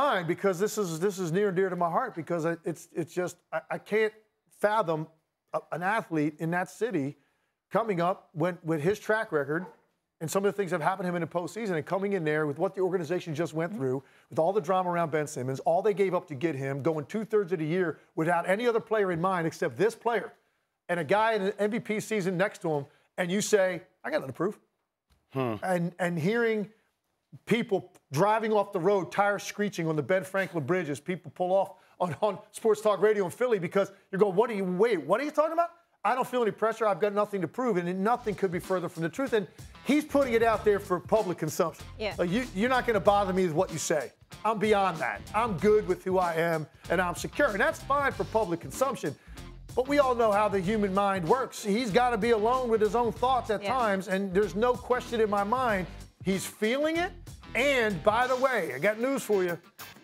mind because this is near and dear to my heart because it's just I can't fathom an athlete in that city coming up with his track record and some of the things that have happened to him in the postseason and coming in there with what the organization just went through, with all the drama around Ben Simmons, all they gave up to get him, going 2/3 of the year without any other player in mind except this player and a guy in an MVP season next to him, and you say, I got nothing to prove. And hearing people driving off the road, tires screeching on the Ben Franklin Bridge as people pull off on Sports Talk Radio in Philly because you're going, what are you talking about? I don't feel any pressure. I've got nothing to prove, and nothing could be further from the truth. And he's putting it out there for public consumption. Yeah. Like you're not going to bother me with what you say. I'm beyond that. I'm good with who I am, and I'm secure. And that's fine for public consumption. But we all know how the human mind works. He's got to be alone with his own thoughts at times, and there's no question in my mind he's feeling it. And, by the way, I got news for you.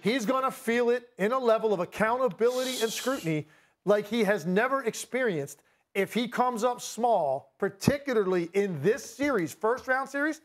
He's going to feel it in a level of accountability and scrutiny like he has never experienced. If he comes up small, particularly in this series, first-round series,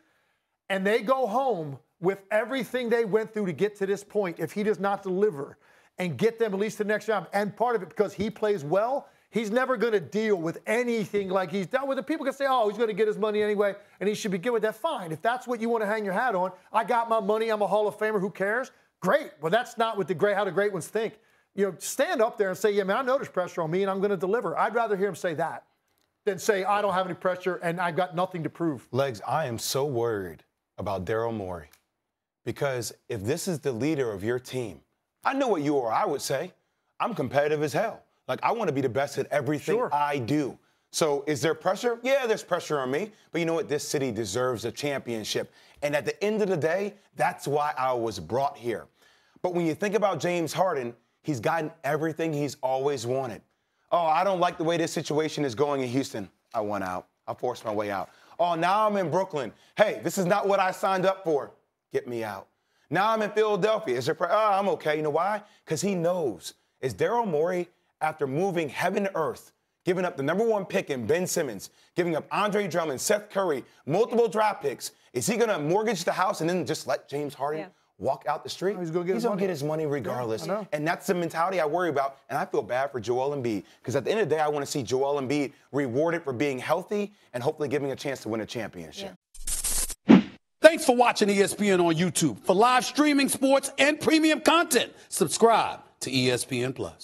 and they go home with everything they went through to get to this point, if he does not deliver and get them at least to the next round, and part of it because he plays well, he's never going to deal with anything like he's dealt with it. People can say, oh, he's going to get his money anyway, and he should be good with that. Fine. If that's what you want to hang your hat on, I got my money, I'm a Hall of Famer, who cares? Great. Well, that's not what how the great ones think. You know, stand up there and say, yeah, man, I know there's pressure on me and I'm going to deliver. I'd rather hear him say that than say, I don't have any pressure and I've got nothing to prove. Legs, I am so worried about Daryl Morey because if this is the leader of your team, I know what you or I would say. I'm competitive as hell. Like, I want to be the best at everything I do. So is there pressure? Yeah, there's pressure on me. But you know what? This city deserves a championship. And at the end of the day, that's why I was brought here. But when you think about James Harden, he's gotten everything he's always wanted. Oh, I don't like the way this situation is going in Houston. I won out. I forced my way out. Oh, now I'm in Brooklyn. Hey, this is not what I signed up for. Get me out. Now I'm in Philadelphia. Is there pressure? Oh, I'm okay. You know why? Because he knows. Is Daryl Morey, after moving heaven to earth, giving up the #1 pick in Ben Simmons, giving up Andre Drummond, Seth Curry, multiple draft picks, is he going to mortgage the house and then just let James Harden walk out the street? He's going to get his money regardless. Yeah, and that's the mentality I worry about. And I feel bad for Joel Embiid because at the end of the day, I want to see Joel Embiid rewarded for being healthy and hopefully giving a chance to win a championship. Yeah. Thanks for watching ESPN on YouTube. For live streaming, sports, and premium content, subscribe to ESPN+.